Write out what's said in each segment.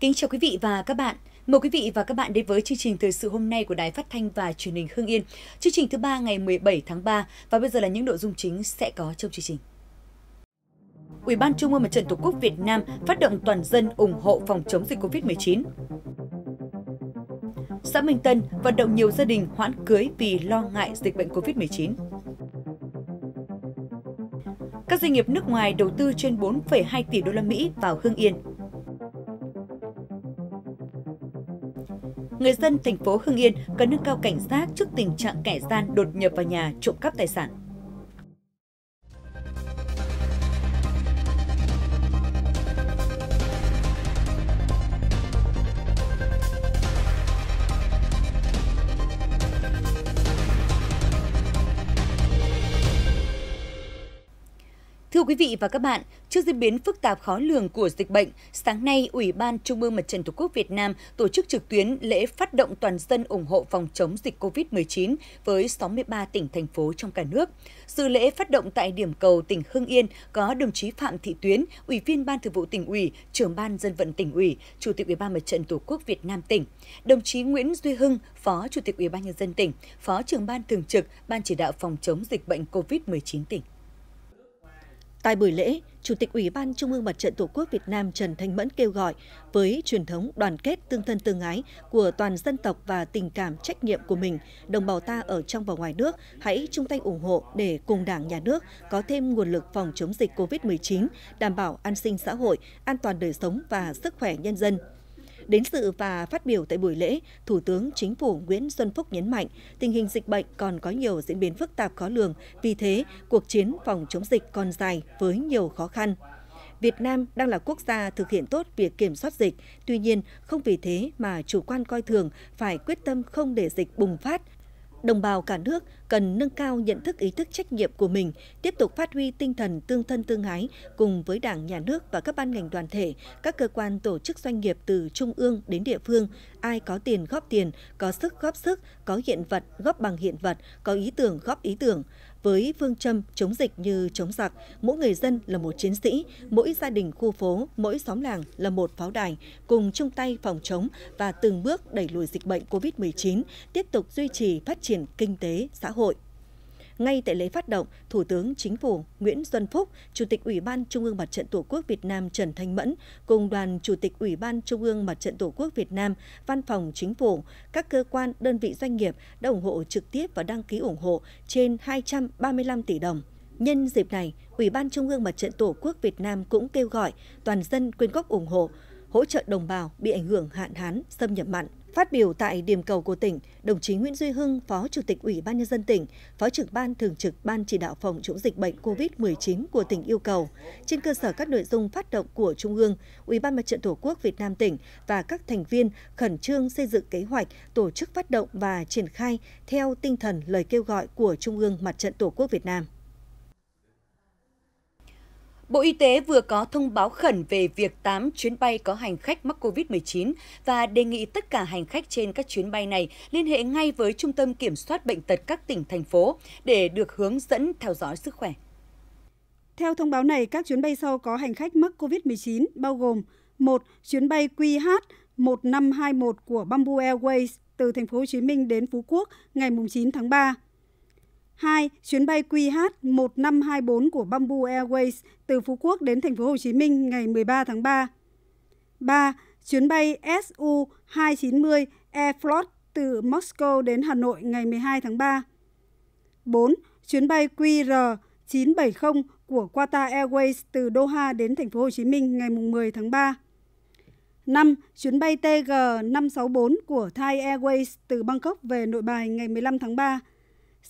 Kính chào quý vị và các bạn. Mời quý vị và các bạn đến với chương trình thời sự hôm nay của Đài Phát thanh và Truyền hình Hưng Yên, chương trình thứ 3 ngày 17 tháng 3 và bây giờ là những nội dung chính sẽ có trong chương trình. Ủy ban Trung ương Mặt trận Tổ quốc Việt Nam phát động toàn dân ủng hộ phòng chống dịch Covid-19. Xã Minh Tân vận động nhiều gia đình hoãn cưới vì lo ngại dịch bệnh Covid-19. Các doanh nghiệp nước ngoài đầu tư trên 4,2 tỷ đô la Mỹ vào Hưng Yên. Người dân thành phố Hưng Yên cần nâng cao cảnh giác trước tình trạng kẻ gian đột nhập vào nhà trộm cắp tài sản. Thưa quý vị và các bạn, trước diễn biến phức tạp khó lường của dịch bệnh, sáng nay, Ủy ban Trung ương Mặt trận Tổ quốc Việt Nam tổ chức trực tuyến lễ phát động toàn dân ủng hộ phòng chống dịch COVID-19 với 63 tỉnh, thành phố trong cả nước. Dự lễ phát động tại điểm cầu tỉnh Hưng Yên có đồng chí Phạm Thị Tuyến, Ủy viên Ban Thường vụ Tỉnh ủy, Trưởng Ban Dân vận Tỉnh ủy, Chủ tịch Ủy ban Mặt trận Tổ quốc Việt Nam tỉnh, đồng chí Nguyễn Duy Hưng, Phó Chủ tịch Ủy ban Nhân dân tỉnh, Phó Trưởng Ban Thường trực Ban Chỉ đạo phòng chống dịch bệnh COVID-19 tỉnh. Tại buổi lễ, Chủ tịch Ủy ban Trung ương Mặt trận Tổ quốc Việt Nam Trần Thanh Mẫn kêu gọi với truyền thống đoàn kết tương thân tương ái của toàn dân tộc và tình cảm trách nhiệm của mình, đồng bào ta ở trong và ngoài nước hãy chung tay ủng hộ để cùng Đảng, Nhà nước có thêm nguồn lực phòng chống dịch COVID-19, đảm bảo an sinh xã hội, an toàn đời sống và sức khỏe nhân dân. Đến sự và phát biểu tại buổi lễ, Thủ tướng Chính phủ Nguyễn Xuân Phúc nhấn mạnh tình hình dịch bệnh còn có nhiều diễn biến phức tạp khó lường, vì thế cuộc chiến phòng chống dịch còn dài với nhiều khó khăn. Việt Nam đang là quốc gia thực hiện tốt việc kiểm soát dịch, tuy nhiên không vì thế mà chủ quan coi thường, phải quyết tâm không để dịch bùng phát. Đồng bào cả nước cần nâng cao nhận thức, ý thức trách nhiệm của mình, tiếp tục phát huy tinh thần tương thân tương ái cùng với Đảng, Nhà nước và các ban ngành đoàn thể, các cơ quan tổ chức doanh nghiệp từ trung ương đến địa phương. Ai có tiền góp tiền, có sức góp sức, có hiện vật góp bằng hiện vật, có ý tưởng góp ý tưởng. Với phương châm chống dịch như chống giặc, mỗi người dân là một chiến sĩ, mỗi gia đình khu phố, mỗi xóm làng là một pháo đài, cùng chung tay phòng chống và từng bước đẩy lùi dịch bệnh COVID-19, tiếp tục duy trì phát triển kinh tế, xã hội. Ngay tại lễ phát động, Thủ tướng Chính phủ Nguyễn Xuân Phúc, Chủ tịch Ủy ban Trung ương Mặt trận Tổ quốc Việt Nam Trần Thanh Mẫn cùng đoàn Chủ tịch Ủy ban Trung ương Mặt trận Tổ quốc Việt Nam, Văn phòng Chính phủ, các cơ quan, đơn vị doanh nghiệp đã ủng hộ trực tiếp và đăng ký ủng hộ trên 235 tỷ đồng. Nhân dịp này, Ủy ban Trung ương Mặt trận Tổ quốc Việt Nam cũng kêu gọi toàn dân quyên góp ủng hộ, hỗ trợ đồng bào bị ảnh hưởng hạn hán, xâm nhập mặn. Phát biểu tại điểm cầu của tỉnh, đồng chí Nguyễn Duy Hưng, Phó Chủ tịch Ủy ban Nhân dân tỉnh, Phó Trưởng Ban Thường trực Ban Chỉ đạo phòng chống dịch bệnh COVID-19 của tỉnh yêu cầu, trên cơ sở các nội dung phát động của Trung ương, Ủy ban Mặt trận Tổ quốc Việt Nam tỉnh và các thành viên khẩn trương xây dựng kế hoạch, tổ chức phát động và triển khai theo tinh thần lời kêu gọi của Trung ương Mặt trận Tổ quốc Việt Nam. Bộ Y tế vừa có thông báo khẩn về việc 8 chuyến bay có hành khách mắc COVID-19 và đề nghị tất cả hành khách trên các chuyến bay này liên hệ ngay với Trung tâm Kiểm soát Bệnh tật các tỉnh, thành phố để được hướng dẫn theo dõi sức khỏe. Theo thông báo này, các chuyến bay sau có hành khách mắc COVID-19 bao gồm: 1. Chuyến bay QH1521 của Bamboo Airways từ thành phố Hồ Chí Minh đến Phú Quốc ngày 9 tháng 3. 2. Chuyến bay QH1524 của Bamboo Airways từ Phú Quốc đến thành phố Hồ Chí Minh ngày 13 tháng 3. 3. Chuyến bay SU290 Aeroflot từ Moscow đến Hà Nội ngày 12 tháng 3. 4. Chuyến bay QR970 của Qatar Airways từ Doha đến thành phố Hồ Chí Minh ngày 10 tháng 3. 5. Chuyến bay TG564 của Thai Airways từ Bangkok về Nội Bài ngày 15 tháng 3.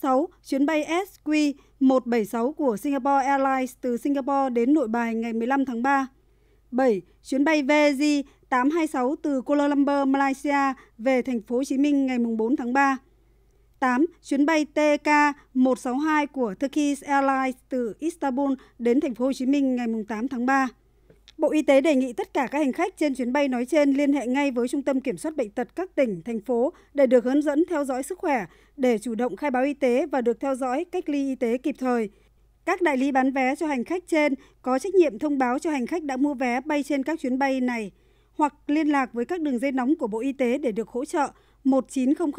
6. Chuyến bay SQ176 của Singapore Airlines từ Singapore đến Nội Bài ngày 15 tháng 3. 7. Chuyến bay VJ826 từ Kuala Lumpur, Malaysia về thành phố Hồ Chí Minh ngày 4 tháng 3. 8. Chuyến bay TK162 của Turkish Airlines từ Istanbul đến thành phố Hồ Chí Minh ngày 8 tháng 3. Bộ Y tế đề nghị tất cả các hành khách trên chuyến bay nói trên liên hệ ngay với Trung tâm Kiểm soát Bệnh tật các tỉnh, thành phố để được hướng dẫn theo dõi sức khỏe, để chủ động khai báo y tế và được theo dõi cách ly y tế kịp thời. Các đại lý bán vé cho hành khách trên có trách nhiệm thông báo cho hành khách đã mua vé bay trên các chuyến bay này. hoặc liên lạc với các đường dây nóng của Bộ Y tế để được hỗ trợ 1900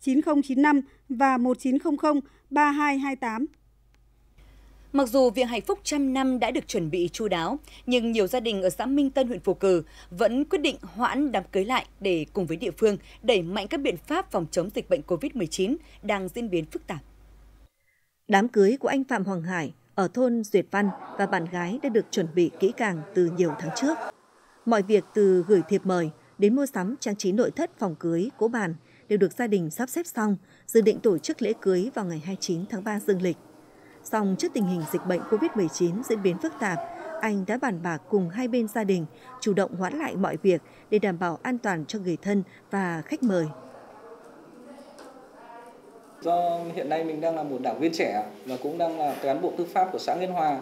9095 và 1900 3228. Mặc dù Viện Hạnh Phúc Trăm Năm đã được chuẩn bị chu đáo, nhưng nhiều gia đình ở xã Minh Tân, huyện Phù Cử vẫn quyết định hoãn đám cưới lại để cùng với địa phương đẩy mạnh các biện pháp phòng chống dịch bệnh COVID-19 đang diễn biến phức tạp. Đám cưới của anh Phạm Hoàng Hải ở thôn Duyệt Văn và bạn gái đã được chuẩn bị kỹ càng từ nhiều tháng trước. Mọi việc từ gửi thiệp mời đến mua sắm trang trí nội thất phòng cưới, cỗ bàn đều được gia đình sắp xếp xong, dự định tổ chức lễ cưới vào ngày 29 tháng 3 dương lịch. Song trước tình hình dịch bệnh COVID-19 diễn biến phức tạp, anh đã bàn bạc cùng hai bên gia đình chủ động hoãn lại mọi việc để đảm bảo an toàn cho người thân và khách mời. Do hiện nay mình đang là một đảng viên trẻ và cũng đang là cán bộ tư pháp của xã Yên Hòa,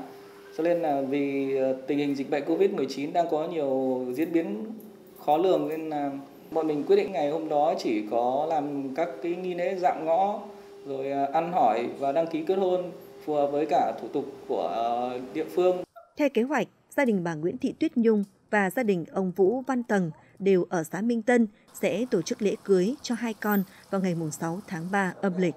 cho nên là vì tình hình dịch bệnh COVID-19 đang có nhiều diễn biến khó lường nên là bọn mình quyết định ngày hôm đó chỉ có làm các cái nghi lễ dạm ngõ rồi ăn hỏi và đăng ký kết hôn phù hợp với cả thủ tục của địa phương. Theo kế hoạch, gia đình bà Nguyễn Thị Tuyết Nhung và gia đình ông Vũ Văn Tần đều ở xã Minh Tân sẽ tổ chức lễ cưới cho hai con vào ngày 6 tháng 3 âm lịch.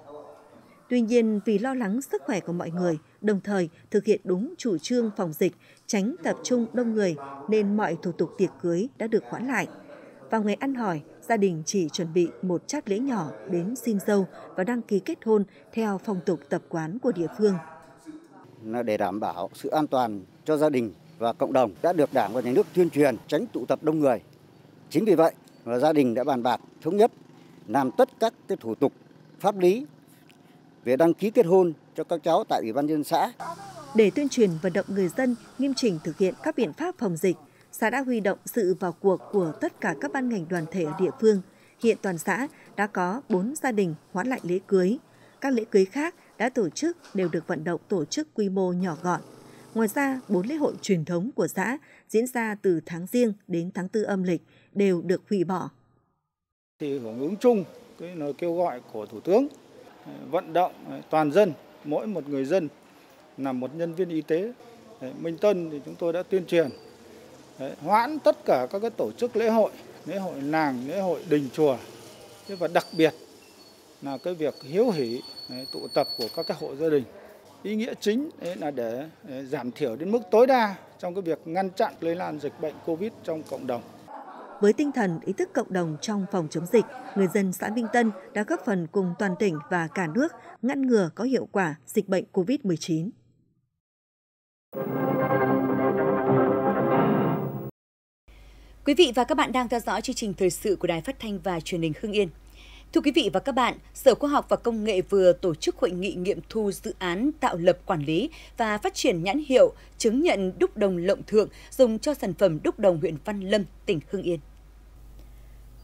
Tuy nhiên, vì lo lắng sức khỏe của mọi người, đồng thời thực hiện đúng chủ trương phòng dịch, tránh tập trung đông người nên mọi thủ tục tiệc cưới đã được hoãn lại. Vào ngày ăn hỏi, gia đình chỉ chuẩn bị một chát lễ nhỏ đến xin dâu và đăng ký kết hôn theo phong tục tập quán của địa phương. Để đảm bảo sự an toàn cho gia đình và cộng đồng đã được Đảng và Nhà nước tuyên truyền tránh tụ tập đông người. Chính vì vậy mà gia đình đã bàn bạc thống nhất làm tất các cái thủ tục pháp lý về đăng ký kết hôn cho các cháu tại Ủy ban Nhân dân xã. Để tuyên truyền vận động người dân nghiêm chỉnh thực hiện các biện pháp phòng dịch, xã đã huy động sự vào cuộc của tất cả các ban ngành đoàn thể ở địa phương. Hiện toàn xã đã có 4 gia đình hoãn lại lễ cưới. Các lễ cưới khác đã tổ chức đều được vận động tổ chức quy mô nhỏ gọn. Ngoài ra, 4 lễ hội truyền thống của xã diễn ra từ tháng Giêng đến tháng 4 âm lịch đều được hủy bỏ. Thì hưởng ứng chung cái lời kêu gọi của Thủ tướng vận động toàn dân, mỗi một người dân là một nhân viên y tế. Minh Tân thì chúng tôi đã tuyên truyền hoãn tất cả các cái tổ chức lễ hội làng, lễ hội đình chùa, và đặc biệt là cái việc hiếu hỉ tụ tập của các cái hộ gia đình. Ý nghĩa chính là để giảm thiểu đến mức tối đa trong cái việc ngăn chặn lây lan dịch bệnh Covid trong cộng đồng. Với tinh thần ý thức cộng đồng trong phòng chống dịch, người dân xã Minh Tân đã góp phần cùng toàn tỉnh và cả nước ngăn ngừa có hiệu quả dịch bệnh Covid-19. Quý vị và các bạn đang theo dõi chương trình thời sự của Đài Phát thanh và Truyền hình Hưng Yên. Thưa quý vị và các bạn, Sở Khoa học và Công nghệ vừa tổ chức hội nghị nghiệm thu dự án tạo lập, quản lý và phát triển nhãn hiệu chứng nhận đúc đồng Lộng Thượng dùng cho sản phẩm đúc đồng huyện Văn Lâm, tỉnh Hưng Yên.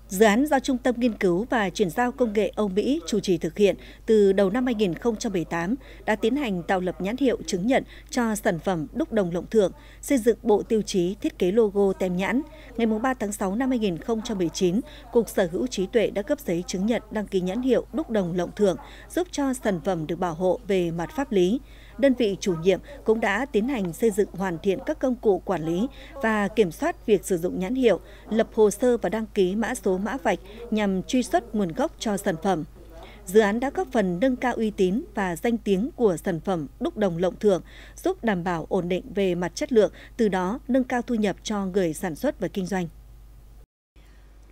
Dự án do Trung tâm Nghiên cứu và Chuyển giao công nghệ Âu Mỹ chủ trì thực hiện từ đầu năm 2018 đã tiến hành tạo lập nhãn hiệu chứng nhận cho sản phẩm đúc đồng Lộng Thượng, xây dựng bộ tiêu chí thiết kế logo tem nhãn. Ngày 3 tháng 6 năm 2019, Cục Sở hữu Trí tuệ đã cấp giấy chứng nhận đăng ký nhãn hiệu đúc đồng Lộng Thượng, giúp cho sản phẩm được bảo hộ về mặt pháp lý. Đơn vị chủ nhiệm cũng đã tiến hành xây dựng hoàn thiện các công cụ quản lý và kiểm soát việc sử dụng nhãn hiệu, lập hồ sơ và đăng ký mã số mã vạch nhằm truy xuất nguồn gốc cho sản phẩm. Dự án đã góp phần nâng cao uy tín và danh tiếng của sản phẩm đúc đồng Lộng Thượng, giúp đảm bảo ổn định về mặt chất lượng, từ đó nâng cao thu nhập cho người sản xuất và kinh doanh.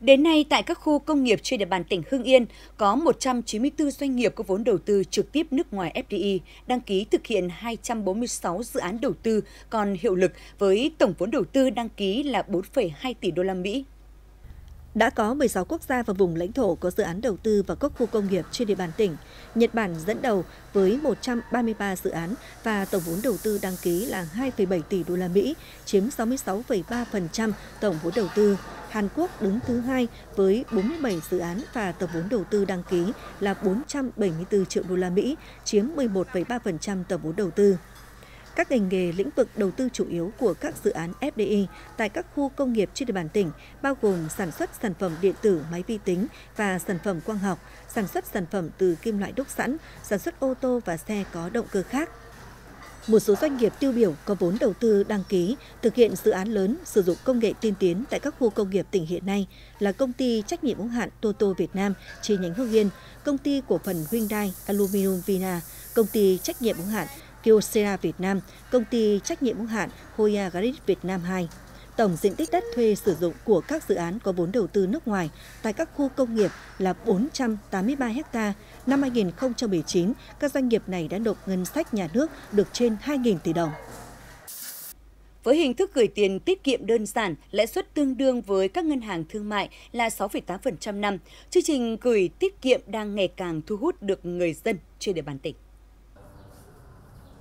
Đến nay, tại các khu công nghiệp trên địa bàn tỉnh Hưng Yên, có 194 doanh nghiệp có vốn đầu tư trực tiếp nước ngoài FDI đăng ký thực hiện 246 dự án đầu tư còn hiệu lực với tổng vốn đầu tư đăng ký là 4,2 tỷ đô la Mỹ. Đã có 16 quốc gia và vùng lãnh thổ có dự án đầu tư vào các khu công nghiệp trên địa bàn tỉnh. Nhật Bản dẫn đầu với 133 dự án và tổng vốn đầu tư đăng ký là 2,7 tỷ đô la Mỹ, chiếm 66,3% tổng vốn đầu tư. Hàn Quốc đứng thứ hai với 47 dự án và tổng vốn đầu tư đăng ký là 474 triệu đô la Mỹ, chiếm 11,3% tổng vốn đầu tư. Các ngành nghề lĩnh vực đầu tư chủ yếu của các dự án FDI tại các khu công nghiệp trên địa bàn tỉnh bao gồm sản xuất sản phẩm điện tử, máy vi tính và sản phẩm quang học, sản xuất sản phẩm từ kim loại đúc sẵn, sản xuất ô tô và xe có động cơ khác. một số doanh nghiệp tiêu biểu có vốn đầu tư đăng ký thực hiện dự án lớn sử dụng công nghệ tiên tiến tại các khu công nghiệp tỉnh hiện nay là công ty trách nhiệm hữu hạn Toto Việt Nam chi nhánh Hưng Yên, công ty cổ phần Hyundai Aluminum Vina, công ty trách nhiệm hữu hạn Kyocera Việt Nam, công ty trách nhiệm hữu hạn Hoya Garit Việt Nam 2. Tổng diện tích đất thuê sử dụng của các dự án có vốn đầu tư nước ngoài tại các khu công nghiệp là 483 ha. Năm 2019, các doanh nghiệp này đã nộp ngân sách nhà nước được trên 2.000 tỷ đồng. Với hình thức gửi tiền tiết kiệm đơn giản, lãi suất tương đương với các ngân hàng thương mại là 6,8% năm, chương trình gửi tiết kiệm đang ngày càng thu hút được người dân trên địa bàn tỉnh.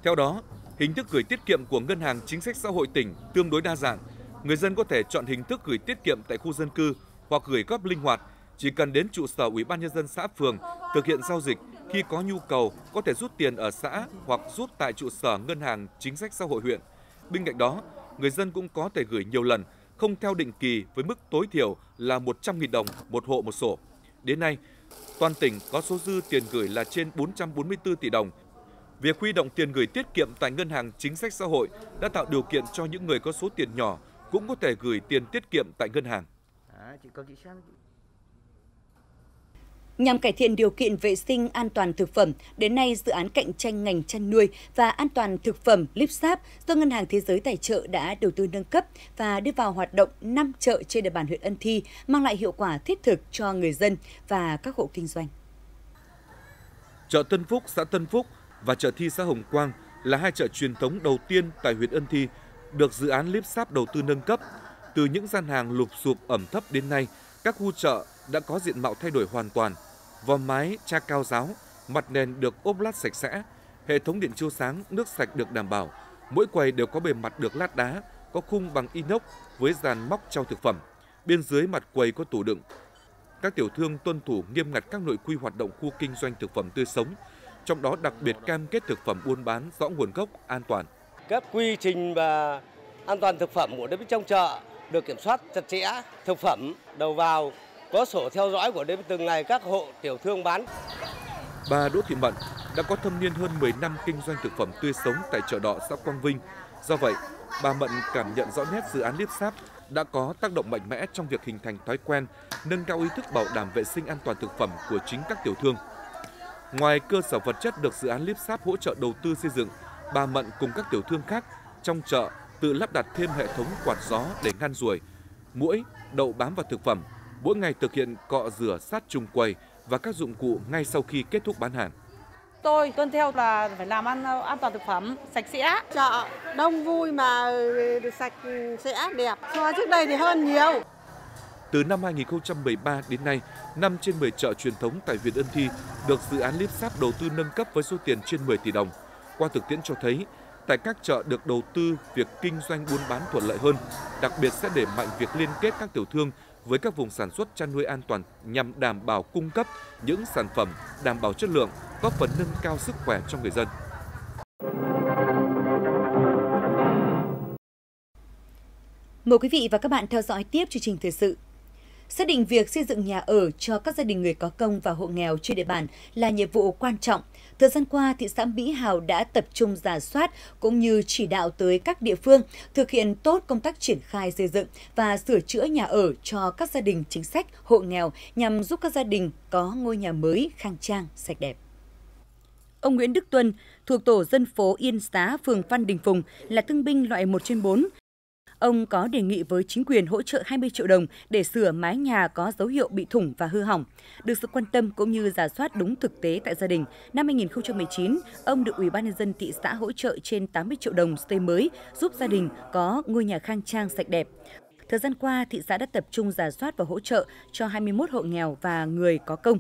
Theo đó, hình thức gửi tiết kiệm của Ngân hàng Chính sách Xã hội tỉnh tương đối đa dạng. Người dân có thể chọn hình thức gửi tiết kiệm tại khu dân cư hoặc gửi góp linh hoạt, chỉ cần đến trụ sở Ủy ban Nhân dân xã phường thực hiện giao dịch, khi có nhu cầu có thể rút tiền ở xã hoặc rút tại trụ sở Ngân hàng Chính sách Xã hội huyện. Bên cạnh đó, người dân cũng có thể gửi nhiều lần, không theo định kỳ với mức tối thiểu là 100.000 đồng một hộ một sổ. Đến nay, toàn tỉnh có số dư tiền gửi là trên 444 tỷ đồng. Việc huy động tiền gửi tiết kiệm tại Ngân hàng Chính sách Xã hội đã tạo điều kiện cho những người có số tiền nhỏ cũng có thể gửi tiền tiết kiệm tại ngân hàng. Nhằm cải thiện điều kiện vệ sinh an toàn thực phẩm, đến nay dự án cạnh tranh ngành chăn nuôi và an toàn thực phẩm LIFSAP do Ngân hàng Thế giới tài trợ đã đầu tư nâng cấp và đưa vào hoạt động 5 chợ trên địa bàn huyện Ân Thi, mang lại hiệu quả thiết thực cho người dân và các hộ kinh doanh. Chợ Tân Phúc, xã Tân Phúc và chợ Thi, xã Hồng Quang là hai chợ truyền thống đầu tiên tại huyện Ân Thi được dự án LIFSAP đầu tư nâng cấp. Từ những gian hàng lụp xụp ẩm thấp đến nay, các khu chợ đã có diện mạo thay đổi hoàn toàn. Vòm mái tra cao ráo, mặt nền được ốp lát sạch sẽ, hệ thống điện chiếu sáng, nước sạch được đảm bảo. Mỗi quầy đều có bề mặt được lát đá, có khung bằng inox với dàn móc treo thực phẩm. Bên dưới mặt quầy có tủ đựng. Các tiểu thương tuân thủ nghiêm ngặt các nội quy hoạt động khu kinh doanh thực phẩm tươi sống, trong đó đặc biệt cam kết thực phẩm buôn bán rõ nguồn gốc, an toàn. Các quy trình và an toàn thực phẩm của đơn vị trong chợ được kiểm soát chặt chẽ, thực phẩm đầu vào có sổ theo dõi của đơn vị từng ngày các hộ tiểu thương bán. Bà Đỗ Thị Mận đã có thâm niên hơn 10 năm kinh doanh thực phẩm tươi sống tại chợ Đọ, xã Quang Vinh. Do vậy, bà Mận cảm nhận rõ nét dự án LIFSAP đã có tác động mạnh mẽ trong việc hình thành thói quen, nâng cao ý thức bảo đảm vệ sinh an toàn thực phẩm của chính các tiểu thương. Ngoài cơ sở vật chất được dự án LIFSAP hỗ trợ đầu tư xây dựng, bà Mận cùng các tiểu thương khác trong chợ tự lắp đặt thêm hệ thống quạt gió để ngăn ruồi, muỗi, đậu bám vào thực phẩm, mỗi ngày thực hiện cọ rửa sát trùng quầy và các dụng cụ ngay sau khi kết thúc bán hàng. Tôi tuân theo là phải làm ăn an toàn thực phẩm, sạch sẽ, chợ đông vui mà sạch sẽ đẹp, so trước đây thì hơn nhiều. Từ năm 2013 đến nay, 5 trên 10 chợ truyền thống tại huyện Ân Thi được dự án LIFSAP đầu tư nâng cấp với số tiền trên 10 tỷ đồng. Qua thực tiễn cho thấy, tại các chợ được đầu tư, việc kinh doanh buôn bán thuận lợi hơn, đặc biệt sẽ đẩy mạnh việc liên kết các tiểu thương với các vùng sản xuất chăn nuôi an toàn nhằm đảm bảo cung cấp những sản phẩm đảm bảo chất lượng, góp phần nâng cao sức khỏe cho người dân. Mời quý vị và các bạn theo dõi tiếp chương trình thời sự. Xác định việc xây dựng nhà ở cho các gia đình người có công và hộ nghèo trên địa bàn là nhiệm vụ quan trọng. Thời gian qua, thị xã Mỹ Hào đã tập trung rà soát cũng như chỉ đạo tới các địa phương thực hiện tốt công tác triển khai xây dựng và sửa chữa nhà ở cho các gia đình chính sách, hộ nghèo nhằm giúp các gia đình có ngôi nhà mới khang trang, sạch đẹp. Ông Nguyễn Đức Tuân thuộc tổ dân phố Yên Xá, phường Phan Đình Phùng là thương binh loại 1/4. Ông có đề nghị với chính quyền hỗ trợ 20 triệu đồng để sửa mái nhà có dấu hiệu bị thủng và hư hỏng. Được sự quan tâm cũng như rà soát đúng thực tế tại gia đình, năm 2019, ông được Ủy ban Nhân dân thị xã hỗ trợ trên 80 triệu đồng xây mới, giúp gia đình có ngôi nhà khang trang sạch đẹp. Thời gian qua, thị xã đã tập trung rà soát và hỗ trợ cho 21 hộ nghèo và người có công.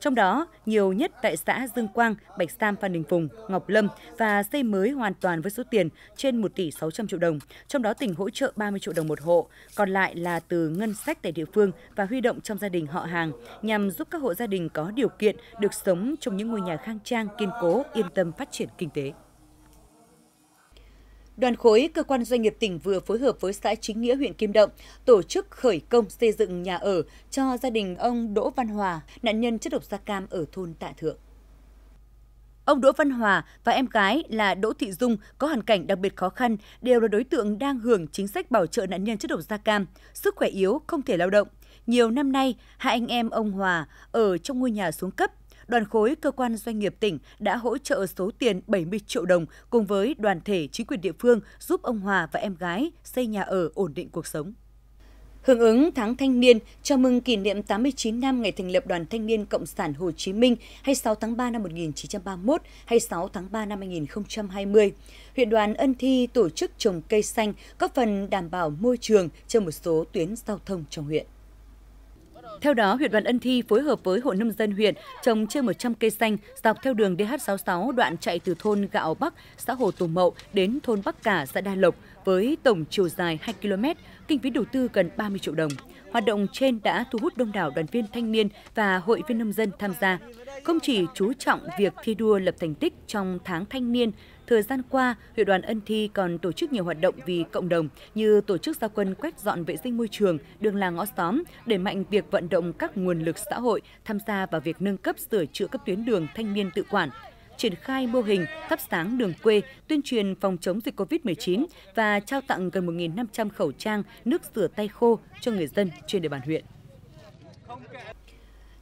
Trong đó, nhiều nhất tại xã Dương Quang, Bạch Sam, Phan Đình Phùng, Ngọc Lâm và xây mới hoàn toàn với số tiền trên 1 tỷ 600 triệu đồng. Trong đó tỉnh hỗ trợ 30 triệu đồng một hộ, còn lại là từ ngân sách tại địa phương và huy động trong gia đình họ hàng nhằm giúp các hộ gia đình có điều kiện được sống trong những ngôi nhà khang trang, kiên cố, yên tâm phát triển kinh tế. Đoàn khối cơ quan doanh nghiệp tỉnh vừa phối hợp với xã Chính Nghĩa, huyện Kim Động tổ chức khởi công xây dựng nhà ở cho gia đình ông Đỗ Văn Hòa, nạn nhân chất độc da cam ở thôn Tạ Thượng. Ông Đỗ Văn Hòa và em gái là Đỗ Thị Dung có hoàn cảnh đặc biệt khó khăn đều là đối tượng đang hưởng chính sách bảo trợ nạn nhân chất độc da cam, sức khỏe yếu, không thể lao động. Nhiều năm nay, hai anh em ông Hòa ở trong ngôi nhà xuống cấp. Đoàn khối cơ quan doanh nghiệp tỉnh đã hỗ trợ số tiền 70 triệu đồng cùng với đoàn thể chính quyền địa phương giúp ông Hòa và em gái xây nhà ở ổn định cuộc sống. Hưởng ứng tháng thanh niên, chào mừng kỷ niệm 89 năm ngày thành lập Đoàn Thanh niên Cộng sản Hồ Chí Minh 26 tháng 3 năm 1931, 26 tháng 3 năm 2020. Huyện đoàn Ân Thi tổ chức trồng cây xanh góp phần đảm bảo môi trường trên một số tuyến giao thông trong huyện. Theo đó, huyện đoàn Ân Thi phối hợp với Hội Nông dân huyện trồng trên 100 cây xanh dọc theo đường DH66 đoạn chạy từ thôn Gạo Bắc, xã Hồ Tù Mậu đến thôn Bắc Cả, xã Đa Lộc với tổng chiều dài 2 km, kinh phí đầu tư gần 30 triệu đồng. Hoạt động trên đã thu hút đông đảo đoàn viên thanh niên và hội viên nông dân tham gia. Không chỉ chú trọng việc thi đua lập thành tích trong tháng thanh niên, thời gian qua, huyện đoàn Ân Thi còn tổ chức nhiều hoạt động vì cộng đồng như tổ chức gia quân quét dọn vệ sinh môi trường, đường làng ngõ xóm, đẩy mạnh việc vận động các nguồn lực xã hội tham gia vào việc nâng cấp sửa chữa các tuyến đường thanh niên tự quản, triển khai mô hình thắp sáng đường quê, tuyên truyền phòng chống dịch Covid-19 và trao tặng gần 1.500 khẩu trang, nước rửa tay khô cho người dân trên địa bàn huyện.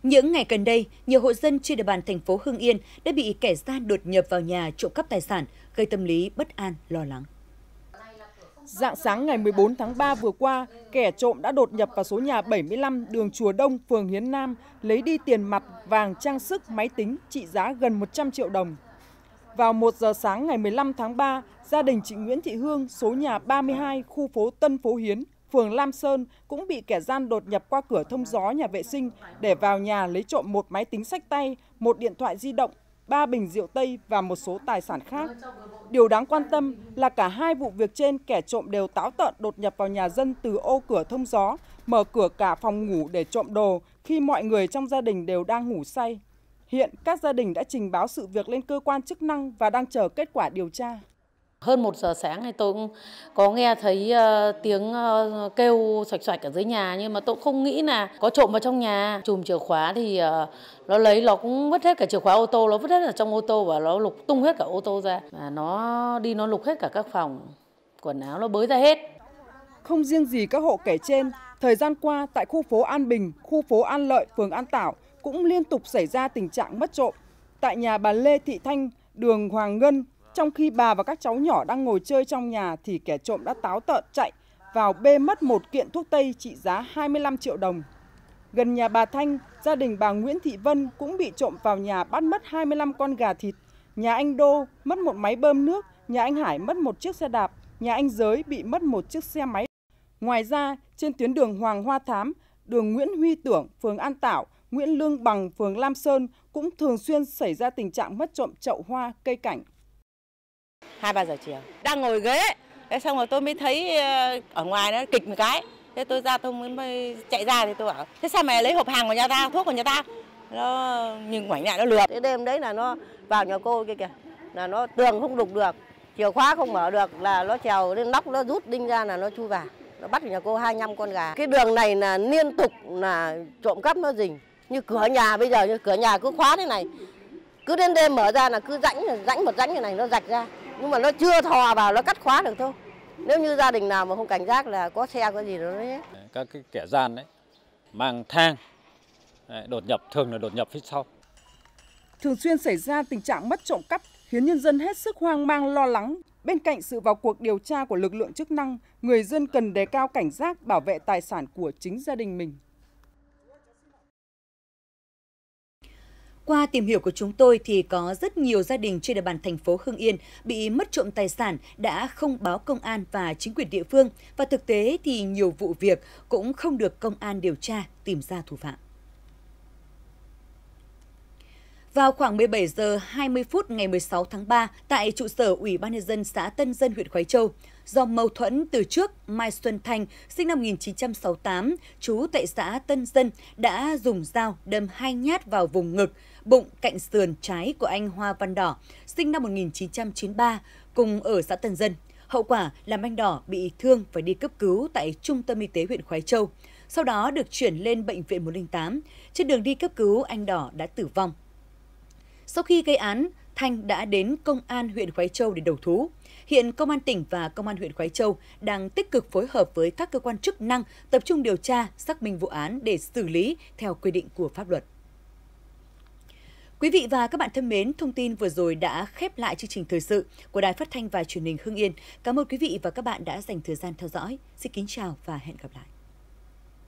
Những ngày gần đây, nhiều hộ dân trên địa bàn thành phố Hưng Yên đã bị kẻ gian đột nhập vào nhà trộm cắp tài sản, gây tâm lý bất an, lo lắng. Rạng sáng ngày 14 tháng 3 vừa qua, kẻ trộm đã đột nhập vào số nhà 75 đường Chùa Đông, phường Hiến Nam, lấy đi tiền mặt, vàng, trang sức, máy tính trị giá gần 100 triệu đồng. Vào 1 giờ sáng ngày 15 tháng 3, gia đình chị Nguyễn Thị Hương, số nhà 32, khu phố Tân Phố Hiến, phường Lam Sơn cũng bị kẻ gian đột nhập qua cửa thông gió nhà vệ sinh để vào nhà lấy trộm một máy tính xách tay, một điện thoại di động, 3 bình rượu Tây và một số tài sản khác. Điều đáng quan tâm là cả hai vụ việc trên kẻ trộm đều táo tợn đột nhập vào nhà dân từ ô cửa thông gió, mở cửa cả phòng ngủ để trộm đồ khi mọi người trong gia đình đều đang ngủ say. Hiện các gia đình đã trình báo sự việc lên cơ quan chức năng và đang chờ kết quả điều tra. Hơn 1 giờ sáng thì tôi cũng có nghe thấy tiếng kêu xoạch xoạch ở dưới nhà, nhưng mà tôi không nghĩ là có trộm vào trong nhà. Chùm chìa khóa thì nó cũng vứt hết cả chìa khóa ô tô, nó vứt hết ở trong ô tô và nó lục tung hết cả ô tô ra. Và nó lục hết cả các phòng, quần áo nó bới ra hết. Không riêng gì các hộ kể trên, thời gian qua tại khu phố An Bình, khu phố An Lợi, phường An Tảo cũng liên tục xảy ra tình trạng mất trộm. Tại nhà bà Lê Thị Thanh, đường Hoàng Ngân, trong khi bà và các cháu nhỏ đang ngồi chơi trong nhà thì kẻ trộm đã táo tợn chạy vào bê mất một kiện thuốc tây trị giá 25 triệu đồng. Gần nhà bà Thanh, gia đình bà Nguyễn Thị Vân cũng bị trộm vào nhà bắt mất 25 con gà thịt. Nhà anh Đô mất một máy bơm nước, nhà anh Hải mất một chiếc xe đạp, nhà anh Giới bị mất một chiếc xe máy. Ngoài ra, trên tuyến đường Hoàng Hoa Thám, đường Nguyễn Huy Tưởng, phường An Tảo, Nguyễn Lương Bằng, phường Lam Sơn cũng thường xuyên xảy ra tình trạng mất trộm chậu hoa, cây cảnh. 2-3 giờ chiều, đang ngồi ghế, xong rồi tôi mới thấy ở ngoài nó kịch một cái. Thế tôi ra, tôi mới chạy ra thì tôi bảo, thế sao mày lấy hộp hàng của nhà ta, thuốc của nhà ta? Nó nhìn ngoảnh lại nó lừa. Cái đêm đấy là nó vào nhà cô kia kìa, là nó tường không đục được, chìa khóa không mở được, là nó trèo lên nóc, nó rút đinh ra là nó chui vào. Nó bắt nhà cô 25 con gà. Cái đường này là liên tục là trộm cắp nó rình. Như cửa nhà bây giờ, như cửa nhà cứ khóa thế này, cứ đến đêm mở ra là cứ rãnh một rãnh như này nó rạch ra. Nhưng mà nó chưa thò vào, nó cắt khóa được thôi. Nếu như gia đình nào mà không cảnh giác là có xe, có gì đó đấy. Các cái kẻ gian đấy, mang thang, đột nhập, thường là đột nhập phía sau. Thường xuyên xảy ra tình trạng mất trộm cắp, khiến nhân dân hết sức hoang mang lo lắng. Bên cạnh sự vào cuộc điều tra của lực lượng chức năng, người dân cần đề cao cảnh giác bảo vệ tài sản của chính gia đình mình. Qua tìm hiểu của chúng tôi thì có rất nhiều gia đình trên địa bàn thành phố Hưng Yên bị mất trộm tài sản đã không báo công an và chính quyền địa phương, và thực tế thì nhiều vụ việc cũng không được công an điều tra tìm ra thủ phạm. Vào khoảng 17 giờ 20 phút ngày 16 tháng 3 tại trụ sở Ủy ban nhân dân xã Tân Dân, huyện Khoái Châu, do mâu thuẫn từ trước, Mai Xuân Thanh, sinh năm 1968, trú tại xã Tân Dân, đã dùng dao đâm 2 nhát vào vùng ngực, bụng, cạnh sườn trái của anh Hoa Văn Đỏ, sinh năm 1993, cùng ở xã Tân Dân. Hậu quả làm anh Đỏ bị thương phải đi cấp cứu tại Trung tâm Y tế huyện Khoái Châu, sau đó được chuyển lên Bệnh viện 108. Trên đường đi cấp cứu, anh Đỏ đã tử vong. Sau khi gây án, Thanh đã đến Công an huyện Khoái Châu để đầu thú. Hiện Công an tỉnh và Công an huyện Khoái Châu đang tích cực phối hợp với các cơ quan chức năng tập trung điều tra, xác minh vụ án để xử lý theo quy định của pháp luật. Quý vị và các bạn thân mến, thông tin vừa rồi đã khép lại chương trình thời sự của Đài Phát thanh và Truyền hình Hưng Yên. Cảm ơn quý vị và các bạn đã dành thời gian theo dõi. Xin kính chào và hẹn gặp lại.